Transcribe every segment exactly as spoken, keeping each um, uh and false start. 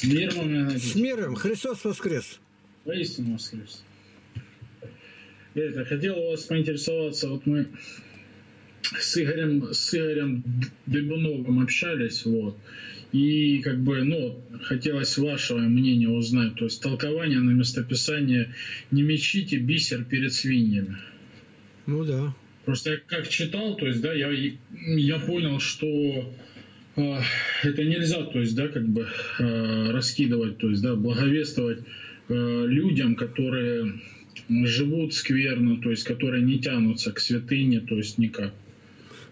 С миром, с миром. Христос воскрес. Воистину воскрес. Я хотел у вас поинтересоваться, вот мы с Игорем, с Игорем Дебоновым общались, вот, и как бы, ну, хотелось вашего мнения узнать, то есть толкование на местописание «Не мечите бисер перед свиньями». Ну да. Просто я как читал, то есть, да, я, я понял, что э, это нельзя, то есть, да, как бы э, раскидывать, то есть, да, благовествовать э, людям, которые живут скверно, то есть, которые не тянутся к святыне, то есть, никак.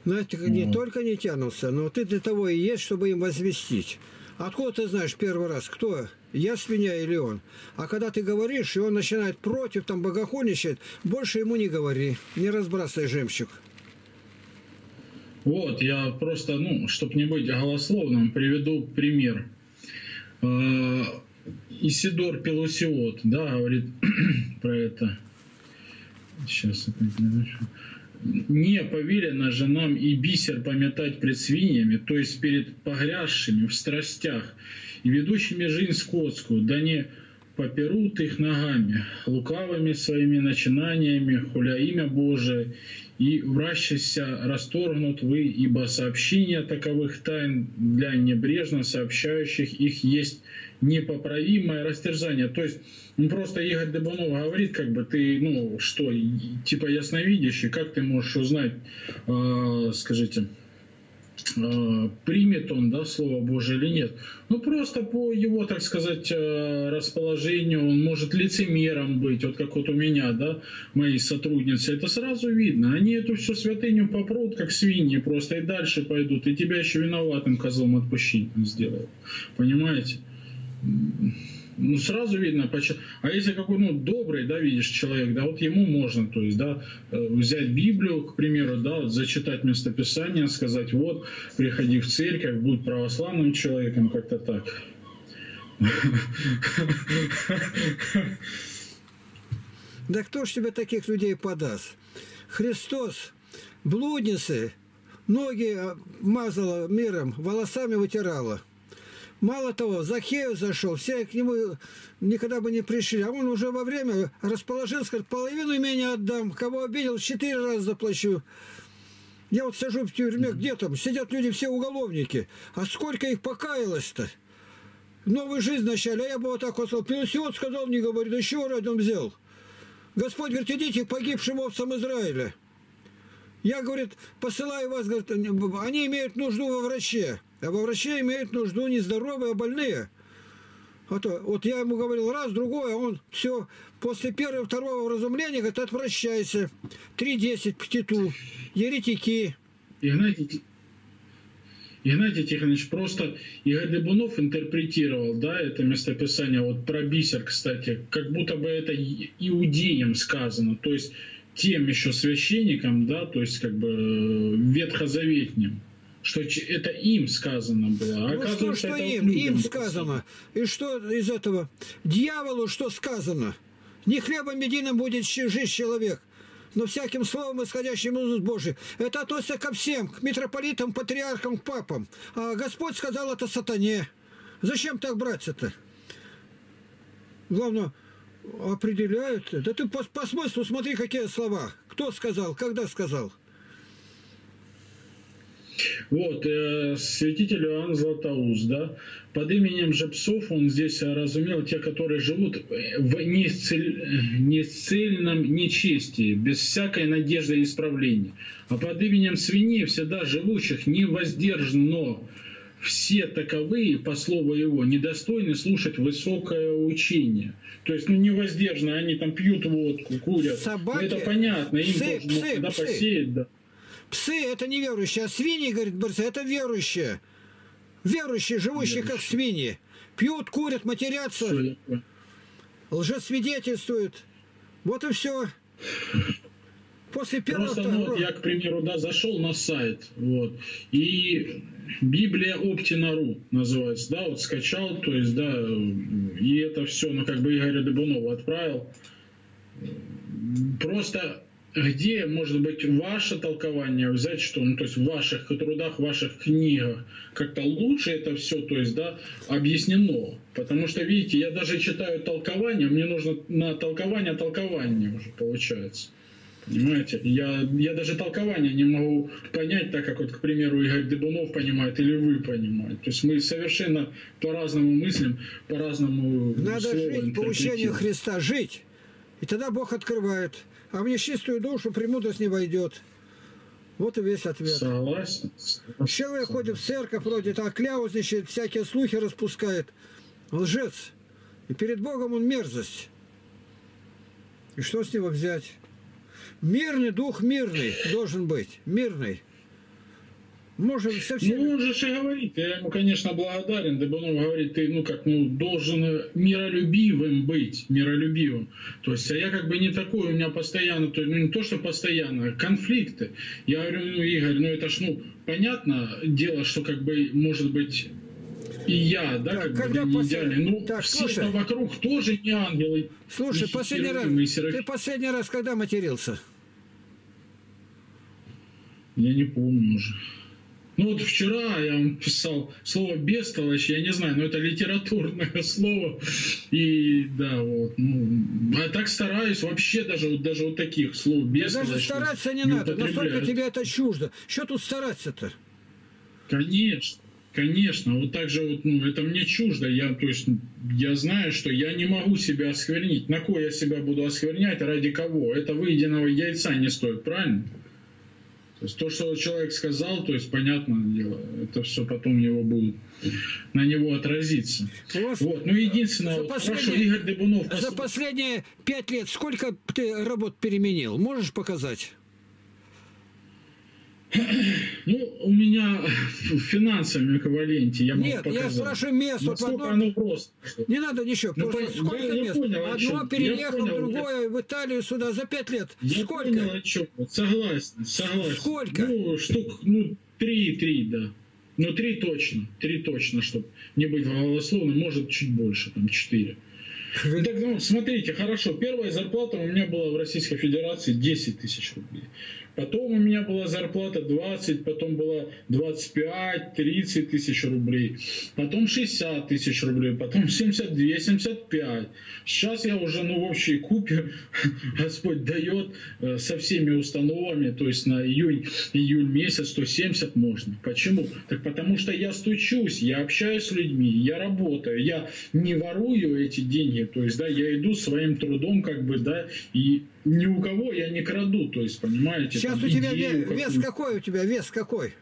Знаете, вот. Не только не тянутся, но ты для того и есть, чтобы им возвестить. Откуда ты знаешь первый раз, кто я, свинья или он? А когда ты говоришь, и он начинает против, там богохульничает, больше ему не говори, не разбрасывай жемчуг. Вот, я просто, ну, чтобы не быть голословным, приведу пример. Исидор Пелусиот, да, говорит про это. Сейчас опять не знаю. «Не повелено же нам и бисер пометать пред свиньями, то есть перед погрязшими в страстях, и ведущими жизнь скотскую, да не поперут их ногами, лукавыми своими начинаниями, хуля имя Божие, и вращайся расторгнут вы, ибо сообщение таковых тайн для небрежно сообщающих их есть непоправимое растерзание». То есть, ну, просто Игорь Дебонов говорит, как бы ты, ну что, типа ясновидящий, как ты можешь узнать, э, скажите, э, примет он, да, Слово Божие или нет. Ну просто по его, так сказать, э, расположению он может лицемером быть, вот как вот у меня, да, мои сотрудницы, это сразу видно. Они эту всю святыню попрут, как свиньи, просто и дальше пойдут, и тебя еще виноватым козлом отпущить не сделают, понимаете? Ну, сразу видно, а если какой, ну, добрый, да, видишь, человек, да, вот ему можно, то есть, да, взять Библию, к примеру, да, вот, зачитать местописание, сказать, вот, приходи в церковь, будь православным человеком, как-то так. Да кто ж тебе таких людей подаст? Христос, блудницы, ноги мазала миром, волосами вытирала. Мало того, Захею зашел, все к нему никогда бы не пришли. А он уже во время расположился, сказал, половину имения отдам, кого обидел, четыре раза заплачу. Я вот сижу в тюрьме, где там, сидят люди все уголовники. А сколько их покаялось-то? Новую жизнь начали, а я бы вот так вот сказал. Пелусиот сказал, не говорит, да чего ради он взял? Господь говорит, идите к погибшим овцам Израиля. Я, говорит, посылаю вас, говорит, они имеют нужду во враче. А во враче имеют нужду не здоровые, а больные. А то, вот я ему говорил раз, другое, а он все, после первого, второго вразумления, говорит, отвращайся. три десять, птиту, еретики. Игнатий, Игнатий Тихонович, просто Игорь Дебунов интерпретировал, да, это местописание, вот про бисер, кстати, как будто бы это иудеям сказано, то есть тем еще священникам, да, то есть как бы ветхозаветним. Что это им сказано было. А ну что, что им? Им сказано. И что из этого? Дьяволу что сказано? Не хлебом единым будет жить человек, но всяким словом, исходящим из уст Божьих. Это относится ко всем, к митрополитам, патриархам, к папам. А Господь сказал это сатане. Зачем так браться-то? Главное, определяют. Да ты по, по смыслу смотри, какие слова. Кто сказал, когда сказал. Вот, э, святитель Иоанн Златоуст, да, под именем же псов он здесь разумел те, которые живут в несцельном нечестии, без всякой надежды и исправления. А под именем свиней всегда живущих невоздержно, все таковые, по слову его, недостойны слушать высокое учение. То есть, ну, невоздержно, они там пьют водку, курят. Собаки, это понятно, им псы, должно псы, когда псы. Посеять, да. Псы – это неверующие, а свиньи, говорит Борсел, это верующие. Верующие, живущие верующие. Как свиньи. Пьют, курят, матерятся, лжесвидетельствуют. Вот и все. После первого... Просто, ну, вот я, к примеру, да, зашел на сайт, вот, и библия точка оптина точка ру называется, да, вот скачал, то есть, да, и это все, ну, как бы Игорю Дебунову отправил. Просто... где, может быть, ваше толкование взять, что, ну, то есть в ваших трудах, в ваших книгах как-то лучше это все, то есть, да, объяснено. Потому что, видите, я даже читаю толкование, мне нужно на толкование толкование уже получается. Понимаете? Я, я даже толкование не могу понять, так как, вот, к примеру, Игорь Дебонов понимает или вы понимаете. То есть мы совершенно по-разному мыслим, по-разному... Надо жить, по учению Христа жить, и тогда Бог открывает. А мне чистую душу премудрость не войдет. Вот и весь ответ. Согласен. Человек Согласен. ходит в церковь, вроде так кляузничает, всякие слухи распускает. Лжец. И перед Богом он мерзость. И что с него взять? Мирный дух мирный должен быть. Мирный. Можем совсем... Ну, он же и говорит, я ему, конечно, благодарен, Дебонов говорит, ты, ну, как, ну, должен миролюбивым быть, миролюбивым. То есть, а я как бы не такой, у меня постоянно, то, ну, не то, что постоянно, конфликты. Я говорю, ну, Игорь, ну, это ж, ну, понятно дело, что, как бы, может быть, и я, да, так, как когда бы, не послед... идеальный, ну, так, все, слушай, что вокруг, тоже не ангелы. Слушай, не последний раз, сиров... ты последний раз когда матерился? Я не помню уже. Ну вот вчера я вам писал слово «бестолочь», я не знаю, но это литературное слово. И да, вот. Ну, я так стараюсь вообще даже, даже вот таких слов «бестолочь». Даже стараться не, не надо, настолько тебе это чуждо. Что тут стараться-то? Конечно. Конечно, вот так же вот, ну, это мне чуждо, я, то есть, я знаю, что я не могу себя осквернить. На кой я себя буду осквернять, ради кого? Это выеденного яйца не стоит, правильно? То есть то, что человек сказал, то есть, понятное дело, это все потом его будет, на него отразится. Вас... Вот, ну, единственное, вот, последние... прошу, Игорь Дебунов. Пос... За последние пять лет сколько ты работ переменил? Можешь показать? Ну, у меня в финансовом эквиваленте я могу Нет, показать. я спрашиваю место. Одно... оно просто. Не надо ничего. Ну, просто по... сколько я, мест? Я понял, одно переехало, понял, другое я... в Италию сюда за пять лет. Я сколько? Понял, о чем. Согласен, согласен. Сколько? Ну, штук, ну, три, три, да. Ну, три точно. Три точно, чтобы не быть голословным. Может, чуть больше, там, четыре. Ну, так, ну, смотрите, хорошо. Первая зарплата у меня была в Российской Федерации десять тысяч рублей. Потом у меня была зарплата двадцать, потом была двадцать пять, тридцать тысяч рублей, потом шестьдесят тысяч рублей, потом семьдесят два, семьдесят пять. Сейчас я уже, ну, в общей купе Господь дает со всеми установами, то есть на июнь, июль месяц сто семьдесят можно. Почему? Так потому что я стучусь, я общаюсь с людьми, я работаю, я не ворую эти деньги, то есть, да, я иду своим трудом, как бы, да, и... Ни у кого я не краду, то есть, понимаете? Сейчас у тебя вес какой у тебя? Вес какой?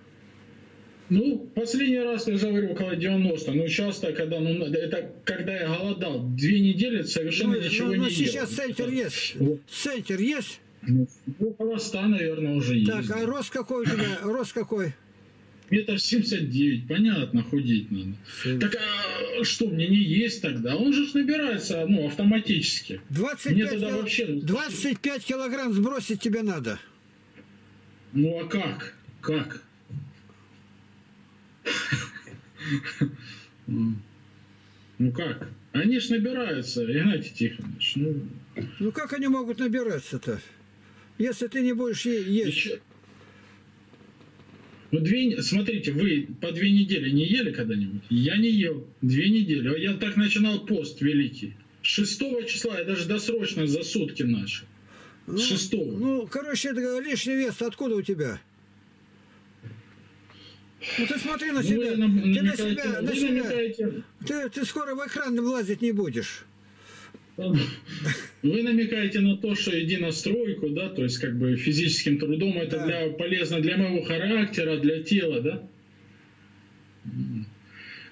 Ну, последний раз я говорил около девяноста. Но часто, когда, ну, это, когда я голодал, две недели совершенно ну, ничего ну, не ел. Ну, сейчас центр есть. Вот. Центр есть? Ну, около ста, наверное, уже есть. Так, ездил. А рост какой у тебя? Рост какой? Метр семьдесят девять, понятно, худеть надо. семьдесят. Так а что, мне не есть тогда? Он же набирается, ну, автоматически. двадцать пять, мне тогда кил... вообще... двадцать пять килограмм сбросить тебе надо. Ну, а как? Как? Ну, как? Они ж набираются, Игнатий Тихонович. Ну, как они могут набираться-то? Если ты не будешь есть... Ну, две, смотрите, вы по две недели не ели когда-нибудь? Я не ел две недели. Я так начинал пост великий. шестого числа я даже досрочно за сутки начал. Ну, шестого. Ну, короче, это лишний вес откуда у тебя? Ну, ты смотри на себя. Вы намекаете, ты на себя, на себя. Ты, ты скоро в экран влазить не будешь. Вы намекаете на то, что иди на стройку, да, то есть как бы физическим трудом это да. для, полезно для моего характера, для тела, да?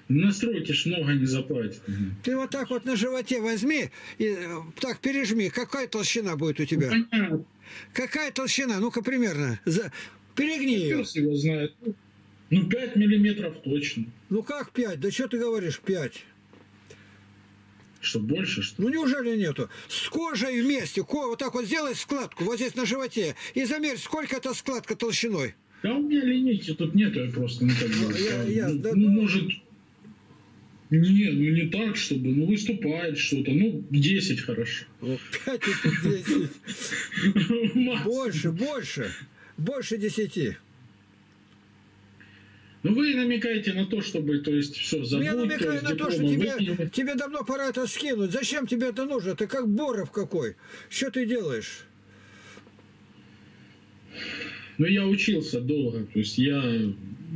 На стройке ж много не заплатит. Ты вот так вот на животе возьми и так пережми, какая толщина будет у тебя? Понятно. Какая толщина? Ну-ка примерно. За... Перегни ее. Пёс его знает. Ну, пять миллиметров точно. Ну как пять? Да что ты говоришь пять? Что больше, что ли? Ну неужели нету? С кожей вместе, ко вот так вот сделай складку, вот здесь на животе, и замерь, сколько эта складка толщиной. Да у меня линейки тут нету, я просто, ну, так, я, я, я, ну, да, ну, может... Не, ну не так, чтобы, ну выступает что-то, ну десять хорошо. пять это десять. Больше, больше, больше десяти. Ну вы намекаете на то, чтобы, то есть, все забыть. Я намекаю на то, что тебе, тебе давно пора это скинуть. Зачем тебе это нужно? Ты как Боров какой. Что ты делаешь? Ну я учился долго, то есть я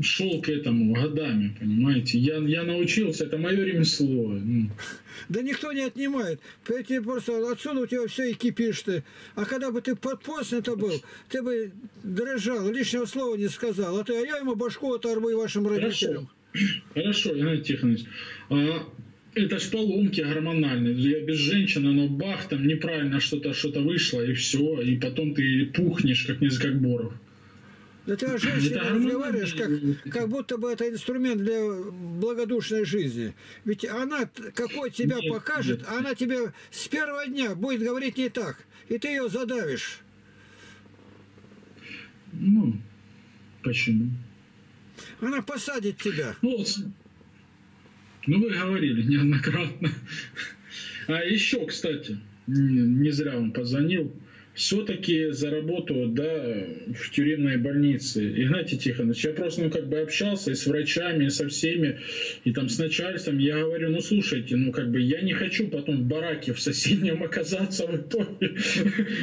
шел к этому годами, понимаете. Я, я научился, это мое ремесло. Да никто не отнимает. Поэтому просто отсюда у тебя все и кипишь ты. А когда бы ты подпостный-то был, ты бы дрожал, лишнего слова не сказал. А, ты, а я ему башку оторву и вашим родителям. Хорошо, Игнатий Тихонович. А, это ж поломки гормональные. Я без женщины, но бах, там неправильно что-то что-то вышло, и все. И потом ты пухнешь, как не как Боров. Да ты о женщине разговариваешь, как, как будто бы это инструмент для благодушной жизни. Ведь она, какой тебя нет, покажет, нет. она тебе с первого дня будет говорить не так. И ты ее задавишь. Ну, почему? Она посадит тебя. Ну, ну вы говорили неоднократно. А еще, кстати, не зря он позвонил. Все-таки за работу, да, в тюремной больнице. Игнатий Тихонович, я просто, ну, как бы общался и с врачами, и со всеми, и там с начальством. Я говорю, ну, слушайте, ну, как бы я не хочу потом в бараке в соседнем оказаться в итоге.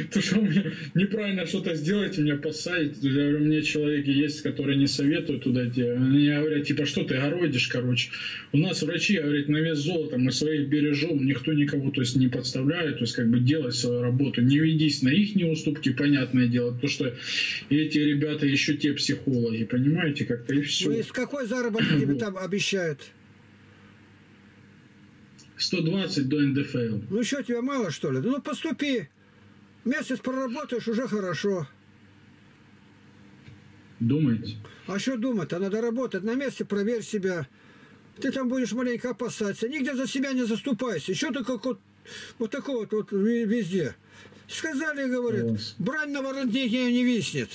Потому что мне неправильно что-то сделать, меня посадить. Я говорю, у меня человек есть, которые не советуют туда идти. Они говорят, типа, что ты городишь, короче. У нас врачи, говорят, на вес золота, мы своих бережем, никто никого, то есть, не подставляет, то есть, как бы делать свою работу, не ведись на их неуступки, понятное дело, потому что эти ребята еще те психологи, понимаете, как-то и все. Ну, из какой заработок тебе там обещают? сто двадцать до эн дэ эф эл. Ну что, тебе мало, что ли? Ну поступи. Месяц проработаешь, уже хорошо. Думаете? А что думать-то? Надо работать. На месте проверь себя. Ты там будешь маленько опасаться. Нигде за себя не заступайся. Еще ты как вот, вот такой вот, вот везде. Сказали, говорит, брань на воротнике не виснет.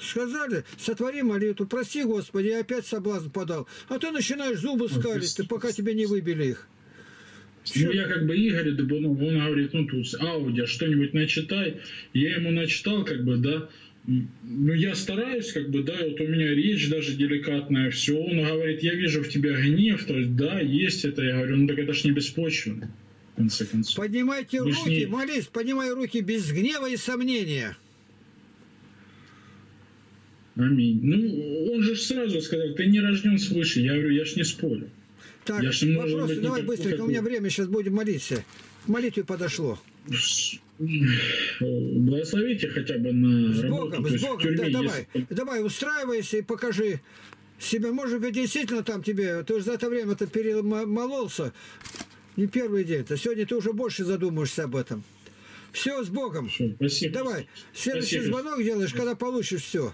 Сказали, сотвори молитву, прости, Господи, я опять соблазн подал. А ты начинаешь зубы скалить, ты, пока тебе не выбили их. Ну, я как бы Игорь Дебонов, он говорит, ну, тут аудио, что-нибудь начитай. Я ему начитал, как бы, да. Ну, я стараюсь, как бы, да, вот у меня речь даже деликатная, все. Он говорит, я вижу в тебя гнев, то есть, да, есть это. Я говорю, ну, так это ж не беспочвенно. Поднимайте Вы руки, не... молись, поднимай руки без гнева и сомнения. Аминь. Ну, он же сразу сказал, ты не рожден свыше. Я говорю, я ж не спорю. Так, я ж не вопросы, быть, давай быстренько, какой... у меня время, сейчас будем молиться. К молитве подошло. Благословите хотя бы на с работу. Богом, с Богом, да, давай, есть... давай, устраивайся и покажи себя. Может быть, действительно там тебе, ты уже за это время-то перемололся. Не первый день, а сегодня ты уже больше задумаешься об этом. Все, с Богом. Спасибо. Давай, следующий Спасибо. Звонок делаешь, когда получишь все.